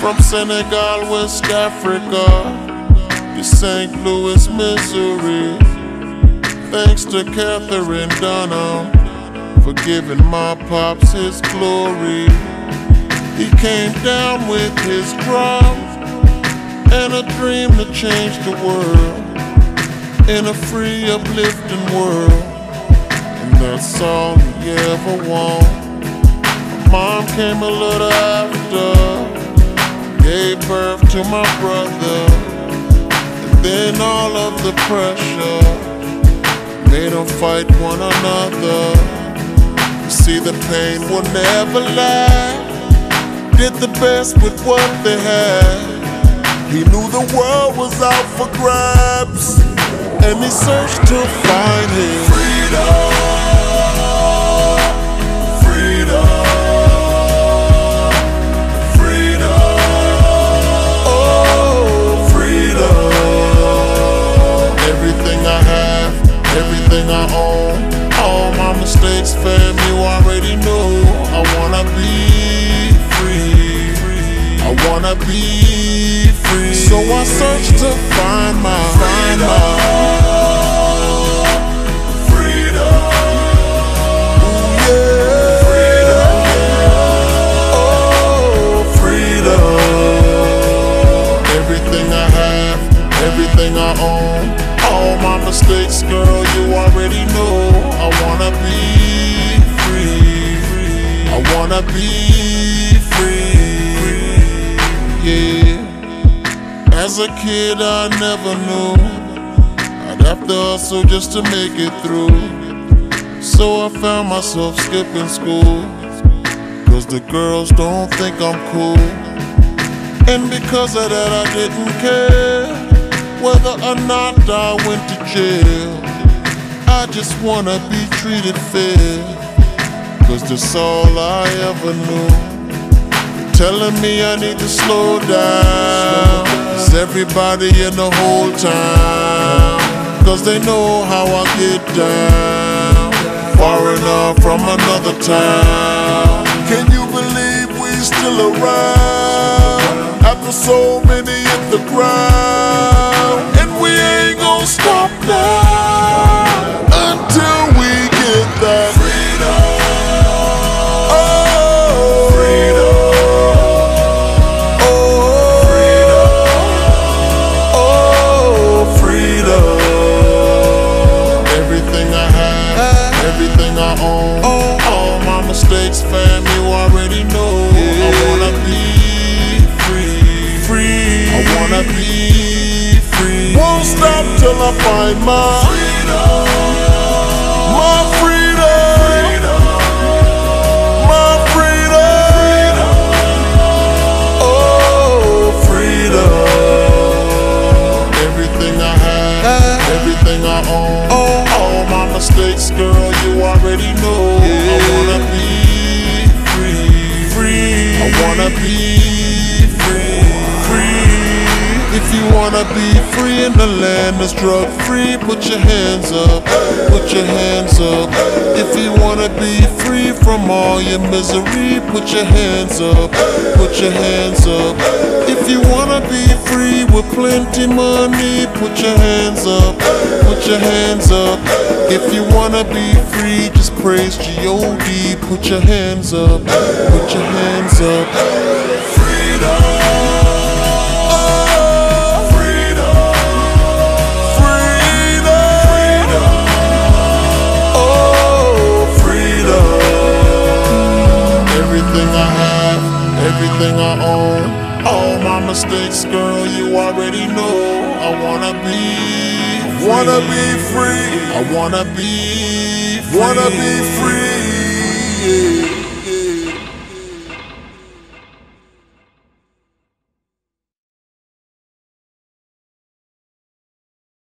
From Senegal, West Africa, to St. Louis, Missouri. Thanks to Catherine Dunham for giving my pops his glory. He came down with his drum and a dream to change the world in a free, uplifting world. And that's all he ever wanted. Mom came a little after, gave birth to my brother, and then all of the pressure made them fight one another. You see, the pain will never last. Did the best with what they had. He knew the world was out for grabs, and he searched to find his freedom. Everything I own, all my mistakes, fam, you already know. I wanna be free, I wanna be free. So I search to find my freedom. Yeah. Freedom, oh freedom. Everything I have, everything I own, all my mistakes, girl, you already know. I wanna be free, I wanna be free. Yeah. As a kid I never knew I'd have to hustle just to make it through. So I found myself skipping school, 'cause the girls don't think I'm cool. And because of that I didn't care whether or not I went to jail. I just wanna be treated fair, 'cause that's all I ever knew. They're telling me I need to slow down, 'cause everybody in the whole town, 'cause they know how I get down, far enough from another town. Can you believe we still around after so many hit the ground? Stop now until we get that freedom. Oh, freedom. Oh, freedom. Oh, freedom. Everything I have, everything I own, all my mistakes, fam, you already know. I wanna be free, I wanna be free. Won't stop till I find my freedom, my freedom, my freedom. Oh, freedom. Everything I have, everything I own, all my mistakes, girl, you already know. I wanna be free, I wanna be free. If you wanna be free in the land that's drug free, put your hands up, put your hands up. If you wanna be free from all your misery, put your hands up, put your hands up. If you wanna be free with plenty money, put your hands up, put your hands up. If you wanna be free, just praise G-O-D, put your hands up, put your hands up. Freedom. Everything I have, everything I own. All my mistakes, girl, you already know. I wanna be free. Wanna be free. I wanna be free. Wanna be free, yeah.